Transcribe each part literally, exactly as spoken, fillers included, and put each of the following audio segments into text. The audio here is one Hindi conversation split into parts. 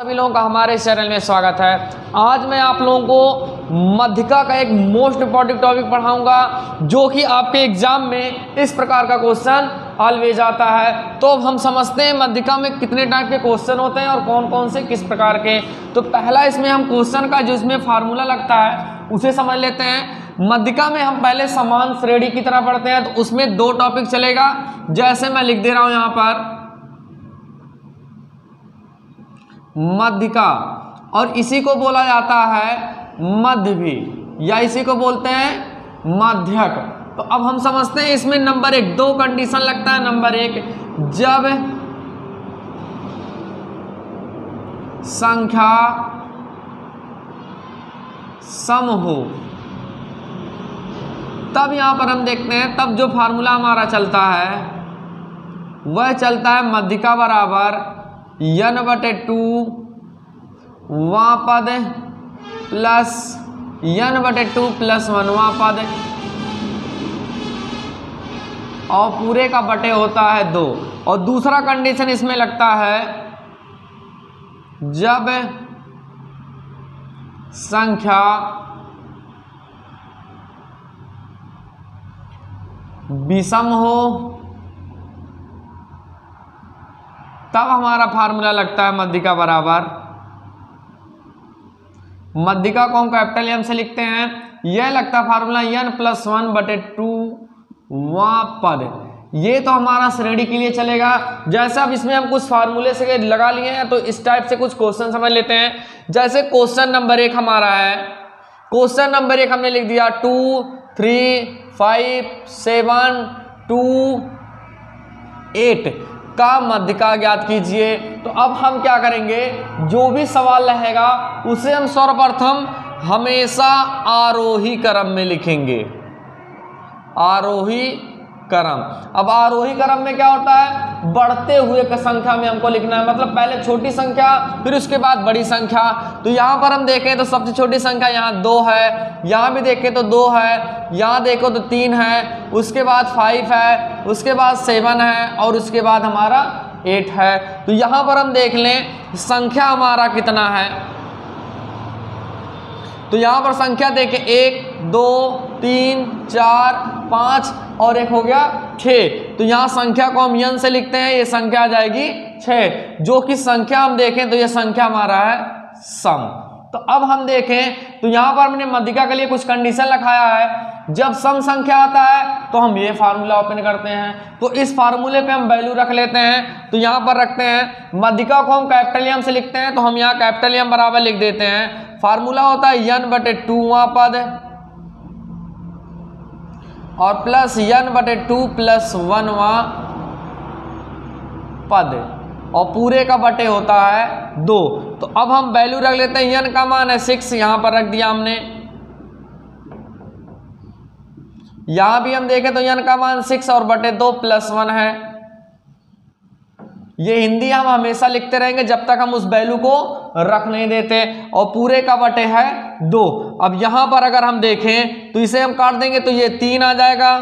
सभी लोगों का हमारे चैनल में स्वागत है। आज मैं आप लोगों को माध्यिका का एक मोस्ट इम्पॉर्टेंट टॉपिक पढ़ाऊंगा, जो कि आपके एग्जाम में इस प्रकार का क्वेश्चन ऑलवेज आता है। तो अब हम समझते हैं माध्यिका में कितने टाइप के क्वेश्चन होते हैं और कौन कौन से किस प्रकार के। तो पहला इसमें हम क्वेश्चन का जो इसमें फार्मूला लगता है उसे समझ लेते हैं। माध्यिका में हम पहले समान श्रेणी की तरह पढ़ते हैं, तो उसमें दो टॉपिक चलेगा। जैसे मैं लिख दे रहा हूँ यहाँ पर माध्यिका, और इसी को बोला जाता है माध्य भी, या इसी को बोलते हैं माध्यक। तो अब हम समझते हैं इसमें नंबर एक दो कंडीशन लगता है। नंबर एक, जब संख्या सम हो, तब यहां पर हम देखते हैं, तब जो फार्मूला हमारा चलता है वह चलता है माध्यिका बराबर यन बटे टू वां पद प्लस यन बटे टू प्लस वनवां पद, और पूरे का बटे होता है दो। और दूसरा कंडीशन इसमें लगता है जब संख्या विषम हो, तब हमारा फार्मूला लगता है माध्यिका बराबर, माध्यिका को हम कैपिटल एम से लिखते हैं, यह लगता है फार्मूला एन प्लस वन बटे टू वां पद। ये तो हमारा श्रेणी के लिए चलेगा। जैसे अब इसमें हम कुछ फार्मूले से लगा लिए हैं, तो इस टाइप से कुछ क्वेश्चन समझ लेते हैं। जैसे क्वेश्चन नंबर एक हमारा है, क्वेश्चन नंबर एक हमने लिख दिया two three five seven two eight का माध्यिका ज्ञात कीजिए। तो अब हम क्या करेंगे, जो भी सवाल रहेगा उसे हम सर्वप्रथम हमेशा आरोही क्रम में लिखेंगे, आरोही क्रम। अब आरोही क्रम में क्या होता है, बढ़ते हुए की संख्या में हमको लिखना है, मतलब पहले छोटी संख्या फिर उसके बाद बड़ी संख्या। तो यहाँ पर हम देखें तो सबसे छोटी संख्या यहाँ दो है, यहाँ भी देखें तो दो है, यहाँ देखो तो तीन है, उसके बाद फाइव है, उसके बाद सेवन है, और उसके बाद हमारा एट है। तो यहाँ पर हम देख लें संख्या हमारा कितना है, तो यहाँ पर संख्या देखें एक दो तीन चार पाँच और एक हो गया छः। तो यहाँ संख्या को हम यन से लिखते हैं, ये संख्या आ जाएगी छः, जो कि संख्या हम देखें तो ये संख्या हमारा है सम। तो अब हम देखें तो यहाँ पर हमने माध्यिका के लिए कुछ कंडीशन रखाया है। जब सम संख्या आता है तो हम ये फार्मूला ओपन करते हैं, तो इस फार्मूले पे हम वैल्यू रख लेते हैं। तो यहाँ पर रखते हैं माध्यिका को हम कैपिटल एम से लिखते हैं, तो हम यहाँ कैपिटल एम बराबर लिख देते हैं, फार्मूला होता है यन बटे टू वां पद और प्लस यन बटे टू प्लस वनवा पद, और पूरे का बटे होता है दो। तो अब हम वैल्यू रख लेते हैं, यन का मान है सिक्स, यहां पर रख दिया हमने। यहां भी हम देखें तो यन का मान सिक्स और बटे दो प्लस वन है। ये हिंदी हम हमेशा लिखते रहेंगे जब तक हम उस वैल्यू को रख नहीं देते, और पूरे का बटे है दो। अब यहाँ पर अगर हम देखें तो इसे हम काट देंगे, तो ये तीन आ जाएगा,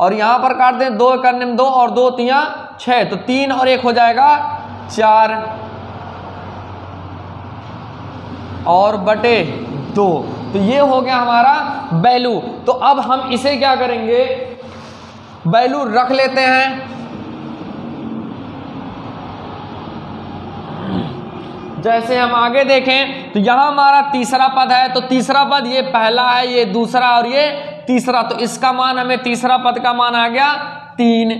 और यहाँ पर काट दें दो करने में दो और दो तिया छः, तो तीन और एक हो जाएगा चार और बटे दो। तो ये हो गया हमारा वैल्यू। तो अब हम इसे क्या करेंगे, वैल्यू रख लेते हैं। जैसे हम आगे देखें तो यहाँ हमारा तीसरा पद है, तो तीसरा पद ये पहला है, ये दूसरा और ये तीसरा, तो इसका मान हमें तीसरा पद का मान आ गया तीन,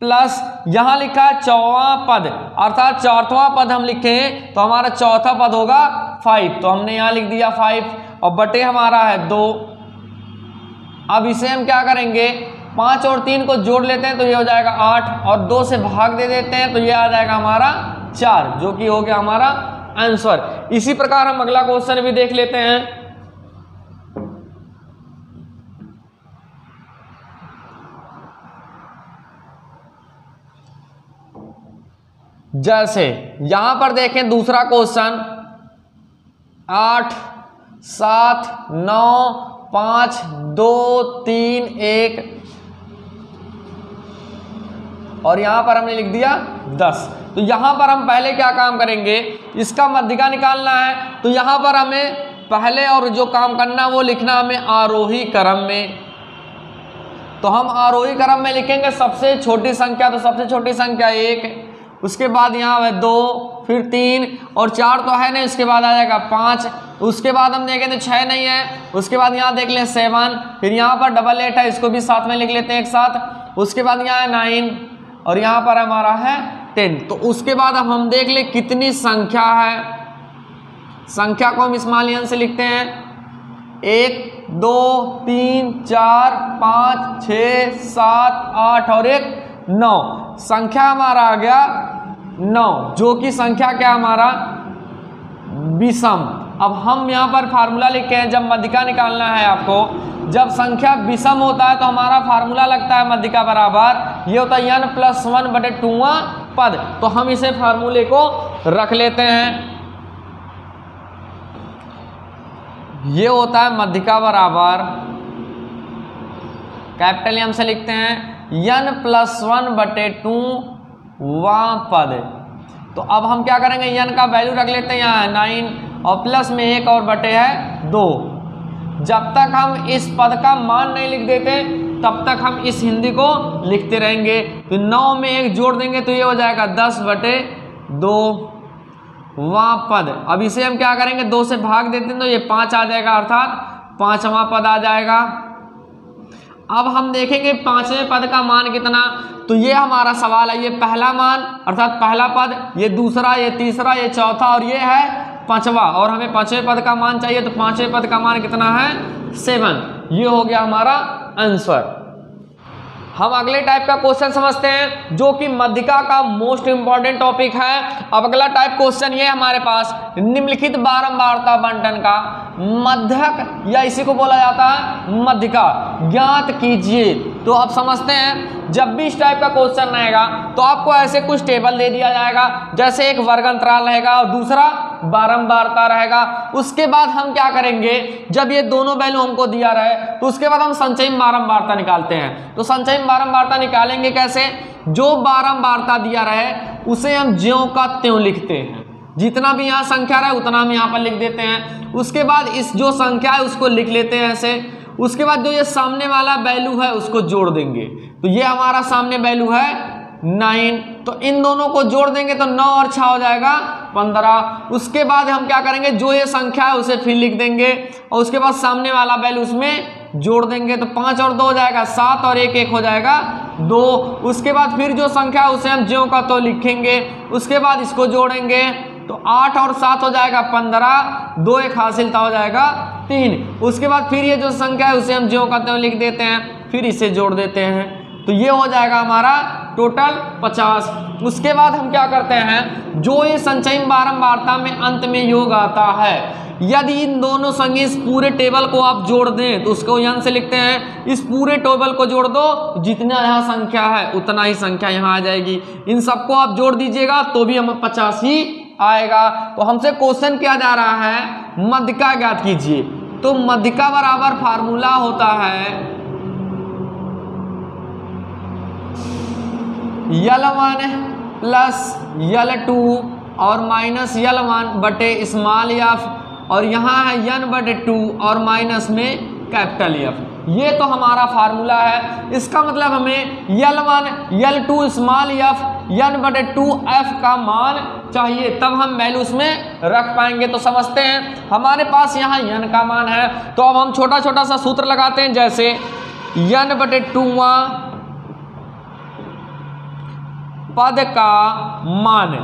प्लस यहाँ लिखा है चौवां पद, अर्थात चौथवां पद हम लिखें तो हमारा चौथा पद होगा फाइव, तो हमने यहाँ लिख दिया फाइव, और बटे हमारा है दो। अब इसे हम क्या करेंगे, पाँच और तीन को जोड़ लेते हैं तो ये हो जाएगा आठ, और दो से भाग दे देते हैं तो ये आ जाएगा हमारा चार, जो कि हो गया हमारा आंसर। इसी प्रकार हम अगला क्वेश्चन भी देख लेते हैं। जैसे यहां पर देखें दूसरा क्वेश्चन आठ सात नौ पाँच दो तीन एक और यहाँ पर हमने लिख दिया दस। तो यहाँ पर हम पहले क्या काम करेंगे, इसका माध्यिका निकालना है। तो यहाँ पर हमें पहले और जो काम करना वो लिखना हमें आरोही क्रम में। तो हम आरोही क्रम में लिखेंगे सबसे छोटी संख्या, तो सबसे छोटी संख्या एक, उसके बाद यहाँ है दो, फिर तीन और चार तो है नहीं, उसके बाद आ जाएगा पाँच, उसके बाद हम देखें तो छः नहीं है, उसके बाद यहाँ देख लें सेवन, फिर यहाँ पर डबल एट है इसको भी साथ में लिख लेते हैं एक साथ, उसके बाद यहाँ है नाइन और यहाँ पर हमारा है टेन। तो उसके बाद अब हम देख लें कितनी संख्या है, संख्या को हम इस्माइलियन से लिखते हैं एक, दो, तीन, चार, पाँच, छः, सात, आठ और एक नौ। संख्या हमारा आ गया नौ, जो कि संख्या क्या हमारा विषम। अब हम यहाँ पर फार्मूला लिखे हैं, जब माध्यिका निकालना है आपको, जब संख्या विषम होता है तो हमारा फार्मूला लगता है माध्यिका बराबर ये होता है n प्लस वन बटे टूवा पद। तो हम इसे फार्मूले को रख लेते हैं, ये होता है माध्यिका बराबर कैपिटल हम से लिखते हैं n प्लस वन बटे टू वा पद। तो अब हम क्या करेंगे, n का वैल्यू रख लेते हैं यहाँ है नाइन और प्लस में एक और बटे है दो। जब तक हम इस पद का मान नहीं लिख देते तब तक हम इस हिंदी को लिखते रहेंगे। तो नौ में एक जोड़ देंगे तो ये हो जाएगा दस बटे दो वां पद। अब इसे हम क्या करेंगे, दो से भाग देते हैं तो ये पाँच आ जाएगा, अर्थात पाँचवा पद आ जाएगा। अब हम देखेंगे पाँचवें पद का मान कितना, तो ये हमारा सवाल है, ये पहला मान अर्थात पहला पद, ये दूसरा, ये तीसरा, ये चौथा और ये है पाँचवा, और हमें पाँचवें पद का मान चाहिए। तो पाँचवें पद का मान कितना है सेवन। ये हो गया हमारा आंसर। हम अगले टाइप का क्वेश्चन समझते हैं जो कि माध्यिका का मोस्ट इंपॉर्टेंट टॉपिक है। अब अगला टाइप क्वेश्चन ये हमारे पास, निम्नलिखित बारंबारता बंटन का मध्यक या इसी को बोला जाता है माध्यिका ज्ञात कीजिए। तो आप समझते हैं, जब भी इस टाइप का क्वेश्चन रहेगा तो आपको ऐसे कुछ टेबल दे दिया जाएगा, जैसे एक वर्ग अंतराल रहेगा और दूसरा बारंबारता रहेगा। उसके बाद हम क्या करेंगे, जब ये दोनों वैल्यू हमको दिया रहे तो उसके बाद हम संचयी बारंबारता निकालते हैं। तो संचयी बारंबारता निकालेंगे कैसे, जो बारंबारता दिया रहे उसे हम ज्यों का त्यों लिखते हैं, जितना भी यहाँ संख्या रहे उतना हम यहाँ पर लिख देते हैं। उसके बाद इस जो संख्या है उसको लिख लेते हैं ऐसे, उसके बाद जो ये सामने वाला वैल्यू है उसको जोड़ देंगे। तो ये हमारा सामने वैल्यू है नाइन, तो इन दोनों को जोड़ देंगे तो नौ और छः हो जाएगा पंद्रह। उसके बाद हम क्या करेंगे, जो ये संख्या है उसे फिर लिख देंगे और उसके बाद सामने वाला वैल्यू उसमें जोड़ देंगे। तो पाँच और दो हो जाएगा सात और एक एक हो जाएगा दो। उसके बाद फिर जो संख्या है उसे हम ज्यों का त्यों लिखेंगे, उसके बाद इसको जोड़ेंगे तो आठ और सात हो जाएगा पंद्रह, दो एक हासिलता हो जाएगा तीन। उसके बाद फिर ये जो संख्या है उसे हम ज्यों का त्यों लिख देते हैं, फिर इसे जोड़ देते हैं तो ये हो जाएगा हमारा टोटल पचास। उसके बाद हम क्या करते हैं, जो ये संचयी बारंबारता में अंत में योग आता है, यदि इन दोनों संगे इस पूरे टेबल को आप जोड़ दें तो उसको यन से लिखते हैं। इस पूरे टेबल को जोड़ दो, जितना यहाँ संख्या है उतना ही संख्या यहाँ आ जाएगी। इन सबको आप जोड़ दीजिएगा तो भी हमें पचास ही आएगा। तो हमसे क्वेश्चन किया जा रहा है माध्यिका ज्ञात कीजिए। तो माध्यिका बराबर फार्मूला होता है L one plus L two और माइनस यल वन बटे स्मॉल एफ, और यहाँ है यन बटे टू और माइनस में कैपिटल एफ। ये तो हमारा फार्मूला है। इसका मतलब हमें L one, L two, small F, N बटे टू एफ का मान चाहिए, तब हम वैल्यू उसमें रख पाएंगे। तो समझते हैं, हमारे पास यहाँ यन का मान है, तो अब हम छोटा छोटा सा सूत्र लगाते हैं, जैसे यन बटे टू पद का मान।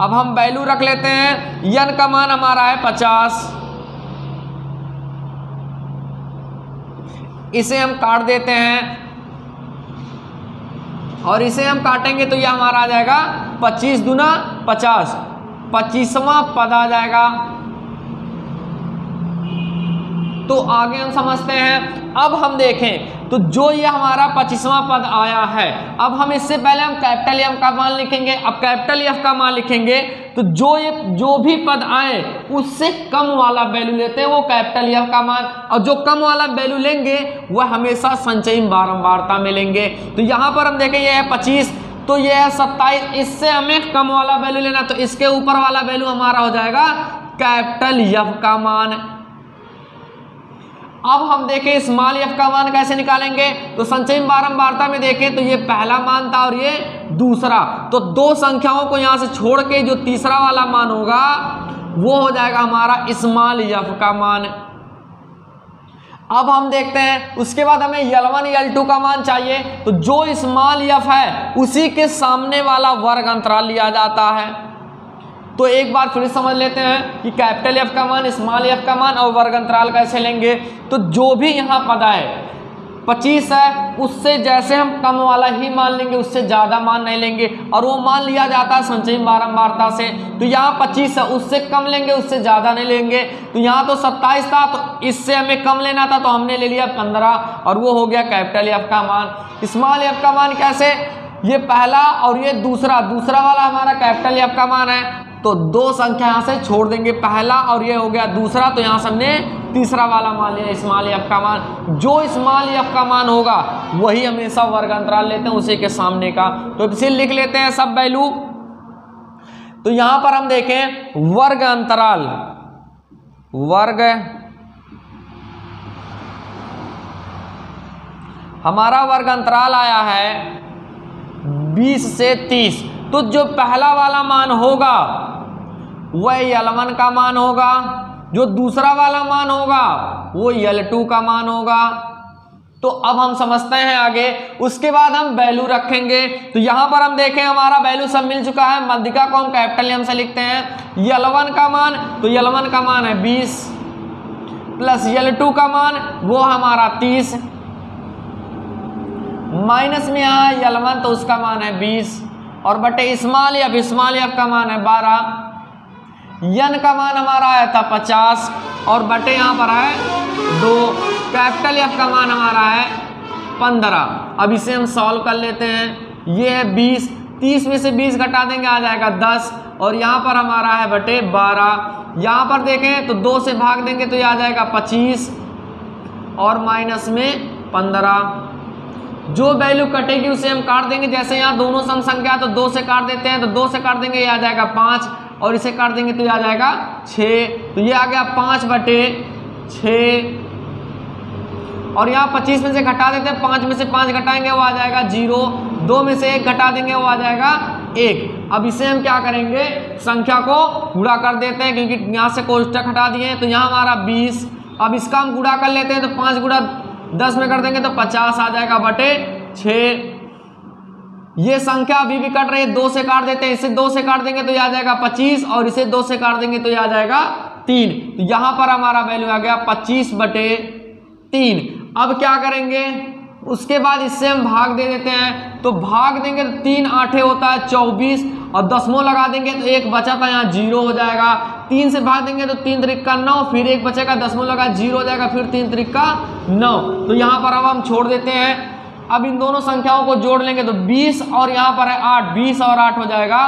अब हम वैल्यू रख लेते हैं, यन का मान हमारा है पचास, इसे हम काट देते हैं और इसे हम काटेंगे तो यह हमारा आ जाएगा पच्चीस दुना पचास, पच्चीसवां पद आ जाएगा। तो आगे हम समझते हैं, अब हम देखें तो जो ये हमारा पच्चीसवां पद आया है, अब हम इससे पहले हम कैपिटल एफ का मान लिखेंगे। अब कैपिटल एफ का मान लिखेंगे तो जो ये जो भी पद आए उससे कम वाला वैल्यू लेते हैं, वो कैपिटल एफ का मान, और जो कम वाला वैल्यू लेंगे वह हमेशा संचयी बारंबारता में लेंगे। तो यहाँ पर हम देखें ये है पच्चीस, तो ये है सत्ताईस, इससे हमें कम वाला वैल्यू लेना, तो इसके ऊपर वाला वैल्यू हमारा हो जाएगा कैपिटल एफ का मान। अब हम देखें स्मॉल एफ का मान कैसे निकालेंगे, तो संचयी बारंबारता में देखें तो ये पहला मान था और ये दूसरा, तो दो संख्याओं को यहाँ से छोड़ के जो तीसरा वाला मान होगा वो हो जाएगा हमारा स्मॉल एफ का मान। अब हम देखते हैं उसके बाद हमें यल वन यल टू का मान चाहिए, तो जो स्मॉल एफ है उसी के सामने वाला वर्ग अंतराल लिया जाता है। तो एक बार फिर समझ लेते हैं कि कैपिटल एफ का मान, स्मॉल एफ का मान और वर्ग अंतराल कैसे लेंगे। तो जो भी यहाँ पता है पच्चीस है, उससे जैसे हम कम वाला ही मान लेंगे, उससे ज़्यादा मान नहीं लेंगे, और वो मान लिया जाता है संचयी बारंबारता से। तो यहाँ पच्चीस है, उससे कम लेंगे, उससे ज़्यादा नहीं लेंगे। तो यहाँ तो सत्ताईस था, तो इससे हमें कम लेना था, तो हमने ले लिया पंद्रह, और वो हो गया कैपिटल एफ का मान। स्मॉल एफ का मान कैसे, ये पहला और ये दूसरा, दूसरा वाला हमारा कैपिटल एफ का मान है, तो दो संख्या यहाँ से छोड़ देंगे, पहला और ये हो गया दूसरा, तो यहाँ से हमने तीसरा वाला मान लिया स्मॉल एफ का मान। जो स्मॉल एफ का मान होगा वही हमेशा वर्ग अंतराल लेते हैं उसी के सामने का, तो इसे लिख लेते हैं सब वैल्यू। तो यहाँ पर हम देखें वर्ग अंतराल, वर्ग हमारा वर्ग अंतराल आया है बीस से तीस, तो जो पहला वाला मान होगा वह यल वन का मान होगा, जो दूसरा वाला मान होगा वो यल टू का मान होगा। तो अब हम समझते हैं आगे, उसके बाद हम वैल्यू रखेंगे। तो यहाँ पर हम देखें हमारा वैल्यू सब मिल चुका है, माध्यिका को हम कैपिटल एम से लिखते हैं। यल वन का मान, तो यल वन का मान है बीस प्लस यल टू का मान वो हमारा तीस, माइनस में यहाँ यल वन तो उसका मान है बीस, और बटे स्मॉल एफ, स्मॉल एफ का मान है बारह, यन का मान हमारा आया था पचास और बटे यहाँ पर है दो, कैपिटल एफ का मान हमारा है पंद्रह। अब इसे हम सॉल्व कर लेते हैं, ये है बीस, तीस में से बीस घटा देंगे आ जाएगा दस, और यहाँ पर हमारा है बटे बारह, यहाँ पर देखें तो दो से भाग देंगे तो ये आ जाएगा पच्चीस और माइनस में पंद्रह। जो वैल्यू कटेगी उसे हम काट देंगे, जैसे यहाँ दोनों सम संख्या तो दो से काट देते हैं, तो दो से काट देंगे ये आ जाएगा पाँच, और इसे काट देंगे तो ये आ जाएगा छः, तो ये आ गया पाँच बटे छः, और यहाँ पच्चीस में से घटा देते हैं, पाँच में से पाँच घटाएंगे वो आ जाएगा जीरो, दो में से एक घटा देंगे वो आ जाएगा एक। अब इसे हम क्या करेंगे, संख्या को गुणा कर देते हैं, क्योंकि यहाँ से कोष्ठक हटा दिए, तो यहाँ हमारा बीस, अब इसका हम गुणा कर लेते हैं, तो पाँच गुणा दस में कर देंगे तो पचास आ जाएगा बटे छः। ये संख्या अभी भी कट रही है, दो से काट देते हैं, इसे दो से काट देंगे तो ये आ जाएगा पच्चीस, और इसे दो से काट देंगे तो ये आ जाएगा तीन, तो यहाँ पर हमारा वैल्यू आ गया पच्चीस बटे तीन। अब क्या करेंगे, उसके बाद इससे हम भाग दे देते हैं, तो भाग देंगे तो तीन आठे होता है चौबीस, और दसमों लगा देंगे तो एक बचा था यहाँ जीरो हो जाएगा, तीन से भाग देंगे तो तीन त्रिक्का नौ, फिर एक बचेगा दसमों लगा जीरो हो जाएगा, फिर तीन त्रिक्का नौ, तो यहाँ पर अब हम छोड़ देते हैं। अब इन दोनों संख्याओं को जोड़ लेंगे तो बीस और यहाँ पर है आठ, बीस और आठ हो जाएगा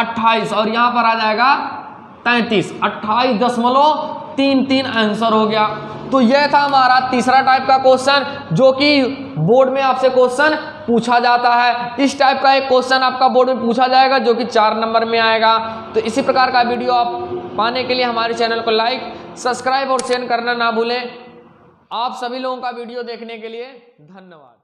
अट्ठाईस, और यहाँ पर आ जाएगा तैंतीस, अट्ठाईस दशमलव तीन तीन आंसर हो गया। तो यह था हमारा तीसरा टाइप का क्वेश्चन, जो कि बोर्ड में आपसे क्वेश्चन पूछा जाता है। इस टाइप का एक क्वेश्चन आपका बोर्ड में पूछा जाएगा जो कि चार नंबर में आएगा। तो इसी प्रकार का वीडियो आप पाने के लिए हमारे चैनल को लाइक, सब्सक्राइब और शेयर करना ना भूलें। आप सभी लोगों का वीडियो देखने के लिए धन्यवाद।